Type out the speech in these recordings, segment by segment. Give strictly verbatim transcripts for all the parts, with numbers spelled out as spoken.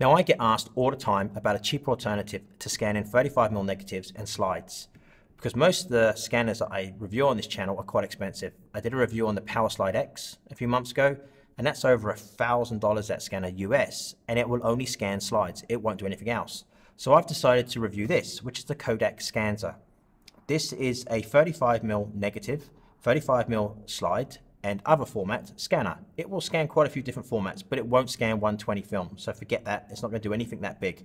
Now I get asked all the time about a cheaper alternative to scan in thirty-five millimeter negatives and slides, because most of the scanners that I review on this channel are quite expensive. I did a review on the PowerSlide X a few months ago, and that's over a thousand dollars, that scanner U S, and it will only scan slides. It won't do anything else. So I've decided to review this, which is the Kodak Scanza. This is a thirty-five millimeter negative, thirty-five millimeter slide, and other format scanner. It will scan quite a few different formats, but it won't scan one twenty film, so forget that. It's not going to do anything that big.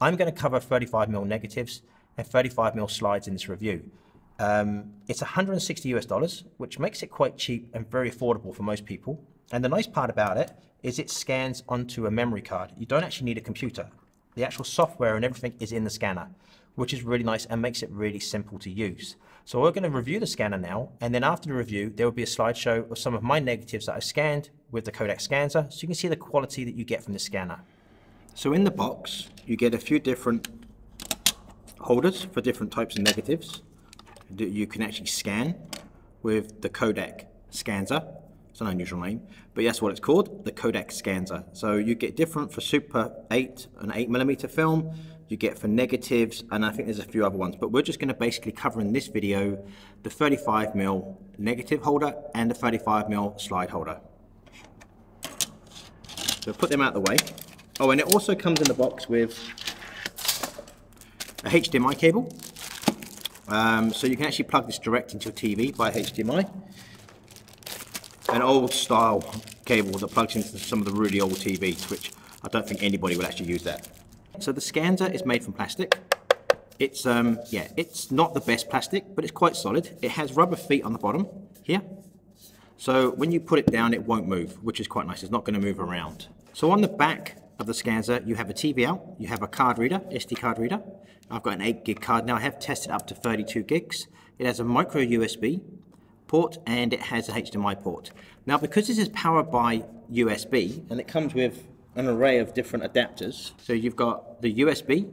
I'm going to cover thirty-five millimeter negatives and thirty-five millimeter slides in this review. Um, it's one hundred sixty US dollars, which makes it quite cheap and very affordable for most people. And the nice part about it is it scans onto a memory card. You don't actually need a computer. The actual software and everything is in the scanner, which is really nice and makes it really simple to use. So we're going to review the scanner now, and then after the review there will be a slideshow of some of my negatives that I scanned with the Kodak Scanza, so you can see the quality that you get from the scanner. So in the box you get a few different holders for different types of negatives that you can actually scan with the Kodak Scanza. It's an unusual name, but that's what it's called, the Kodak Scanza. So you get different for Super eight and eight millimeter film, you get for negatives, and I think there's a few other ones, but we're just going to basically cover in this video the thirty-five millimeter negative holder and the thirty-five millimeter slide holder. So put them out of the way. Oh, and it also comes in the box with a H D M I cable, um, so you can actually plug this direct into your T V by H D M I. An old style cable that plugs into some of the really old T Vs, which I don't think anybody will actually use that. So the Scanza is made from plastic. It's um yeah, it's not the best plastic, but it's quite solid. It has rubber feet on the bottom here, so when you put it down it won't move, which is quite nice. It's not going to move around. So on the back of the Scanza you have a T V out, you have a card reader, S D card reader. I've got an eight gig card now. I have tested up to thirty-two gigs. It has a micro U S B port and it has a H D M I port. Now because this is powered by U S B, and it comes with an array of different adapters, so you've got the U S B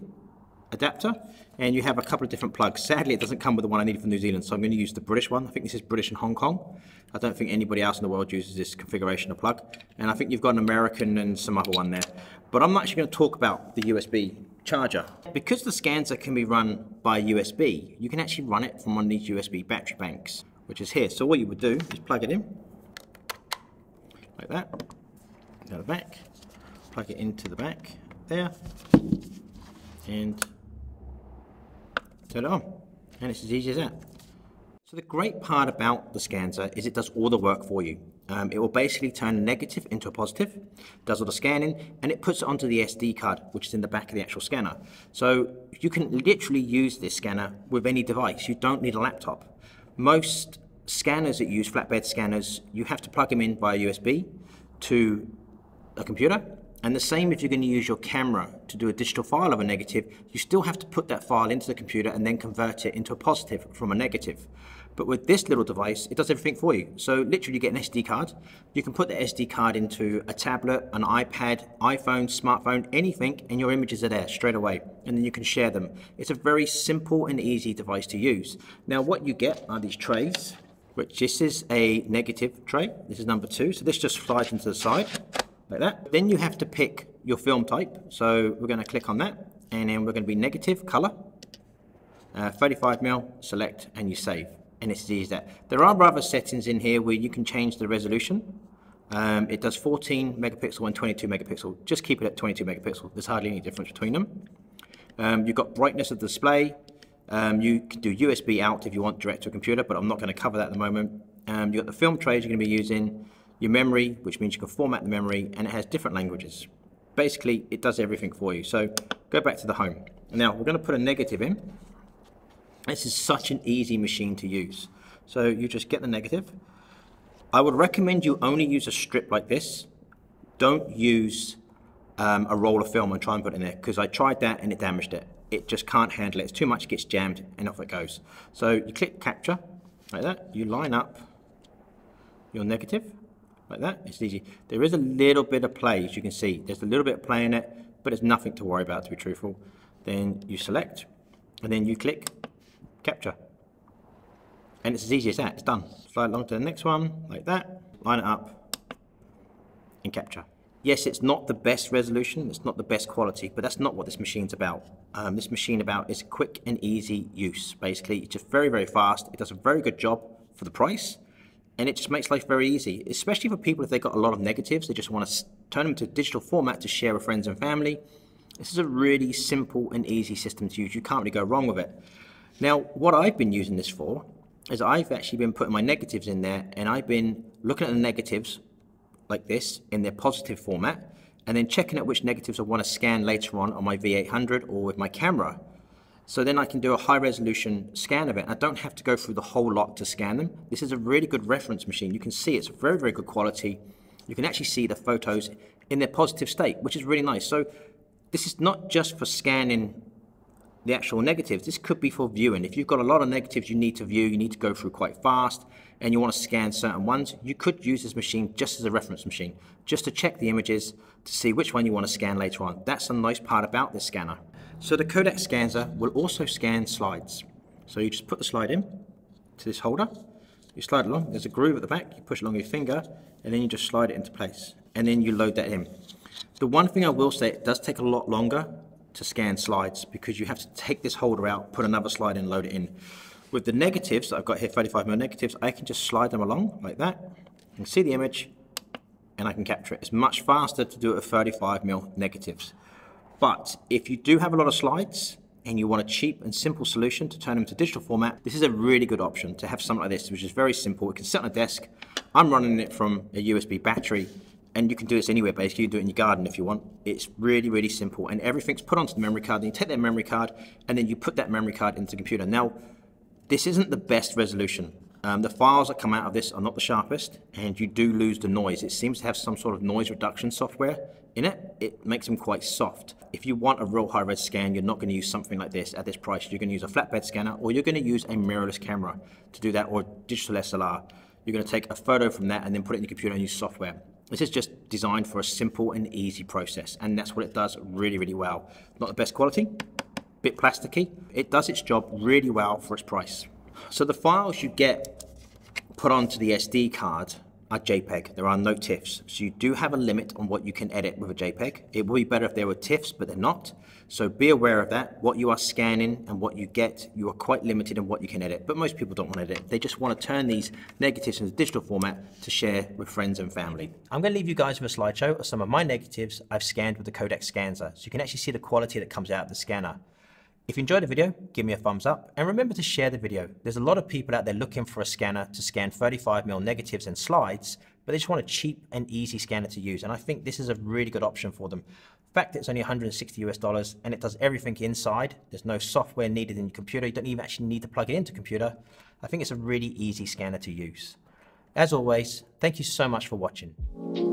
adapter and you have a couple of different plugs. Sadly it doesn't come with the one I need from New Zealand, so I'm going to use the British one. I think this is British and Hong Kong. I don't think anybody else in the world uses this configuration of plug, and I think you've got an American and some other one there, but I'm not actually going to talk about the U S B charger. Because the Scanza can be run by U S B, you can actually run it from one of these U S B battery banks, which is here. So what you would do is plug it in like that, go to the back, plug it into the back there, and turn it on, and it's as easy as that. So the great part about the Scanza is it does all the work for you. Um, it will basically turn a negative into a positive, does all the scanning, and it puts it onto the S D card, which is in the back of the actual scanner. So you can literally use this scanner with any device. You don't need a laptop. Most scanners that use flatbed scanners, you have to plug them in via U S B to a computer, and the same if you're going to use your camera to do a digital file of a negative, you still have to put that file into the computer and then convert it into a positive from a negative. But with this little device, it does everything for you. So literally you get an S D card, you can put the S D card into a tablet, an iPad, iPhone, smartphone, anything, and your images are there straight away, and then you can share them. It's a very simple and easy device to use. Now what you get are these trays, which this is a negative tray, this is number two, so this just slides into the side like that. Then you have to pick your film type, so we're going to click on that, and then we're going to be negative, color, uh, thirty-five millimeter, select, and you save. And it's as easy as that. There are other settings in here where you can change the resolution. Um, it does fourteen megapixel and twenty-two megapixel. Just keep it at twenty-two megapixel. There's hardly any difference between them. Um, you've got brightness of the display. Um, you can do U S B out if you want, direct to a computer, but I'm not going to cover that at the moment. Um, you've got the film trays you're going to be using, your memory, which means you can format the memory, and it has different languages. Basically, it does everything for you. So go back to the home. Now, we're going to put a negative in. This is such an easy machine to use. So you just get the negative. I would recommend you only use a strip like this. Don't use um, a roll of film and try and put it in there, because I tried that and it damaged it. It just can't handle it. It's too much, it gets jammed, and off it goes. So you click capture like that. You line up your negative like that. It's easy. There is a little bit of play, as you can see. There's a little bit of play in it, but it's nothing to worry about, to be truthful. Then you select, and then you click capture, and it's as easy as that. It's done. Slide along to the next one like that, line it up and capture. Yes, it's not the best resolution, it's not the best quality, but that's not what this machine's about. Um, this machine about is quick and easy use. Basically, it's just very, very fast. It does a very good job for the price, and it just makes life very easy, especially for people if they've got a lot of negatives. They just want to turn them to digital format to share with friends and family. This is a really simple and easy system to use. You can't really go wrong with it. Now, what I've been using this for is I've actually been putting my negatives in there, and I've been looking at the negatives like this in their positive format, and then checking out which negatives I want to scan later on on my V eight hundred or with my camera. So then I can do a high resolution scan of it. I don't have to go through the whole lot to scan them. This is a really good reference machine. You can see it's very, very good quality. You can actually see the photos in their positive state, which is really nice. So this is not just for scanning the actual negatives. This could be for viewing. If you've got a lot of negatives you need to view, you need to go through quite fast, and you want to scan certain ones, you could use this machine just as a reference machine, just to check the images to see which one you want to scan later on. That's the nice part about this scanner. So the Kodak Scanza will also scan slides. So you just put the slide in to this holder, you slide along, there's a groove at the back, you push along your finger, and then you just slide it into place, and then you load that in. The one thing I will say, it does take a lot longer to scan slides because you have to take this holder out, put another slide in, load it in. With the negatives that I've got here, thirty-five millimeter negatives, I can just slide them along like that. You can see the image and I can capture it. It's much faster to do it with thirty-five millimeter negatives. But if you do have a lot of slides and you want a cheap and simple solution to turn them to digital format, this is a really good option to have something like this, which is very simple. It can sit on a desk. I'm running it from a U S B battery, and you can do this anywhere basically. You can do it in your garden if you want. It's really, really simple, and everything's put onto the memory card. Then you take that memory card and then you put that memory card into the computer. Now, this isn't the best resolution. Um, the files that come out of this are not the sharpest, and you do lose the noise. It seems to have some sort of noise reduction software in it. It makes them quite soft. If you want a real high-res scan, you're not going to use something like this at this price. You're going to use a flatbed scanner, or you're going to use a mirrorless camera to do that, or digital S L R. You're going to take a photo from that and then put it in your computer and use software. This is just designed for a simple and easy process, and that's what it does really, really well. Not the best quality, bit plasticky. It does its job really well for its price. So the files you get put onto the S D card are JPEG. There are no TIFFs, so you do have a limit on what you can edit with a JPEG. It would be better if there were TIFFs, but they're not. So be aware of that. What you are scanning and what you get, you are quite limited in what you can edit. But most people don't want to edit. They just want to turn these negatives into digital format to share with friends and family. I'm going to leave you guys with a slideshow of some of my negatives I've scanned with the Kodak Scanza, so you can actually see the quality that comes out of the scanner. If you enjoyed the video, give me a thumbs up, and remember to share the video. There's a lot of people out there looking for a scanner to scan thirty-five millimeter negatives and slides, but they just want a cheap and easy scanner to use, and I think this is a really good option for them. In fact, it's only one hundred sixty US dollars, and it does everything inside. There's no software needed in your computer. You don't even actually need to plug it into a computer. I think it's a really easy scanner to use. As always, thank you so much for watching.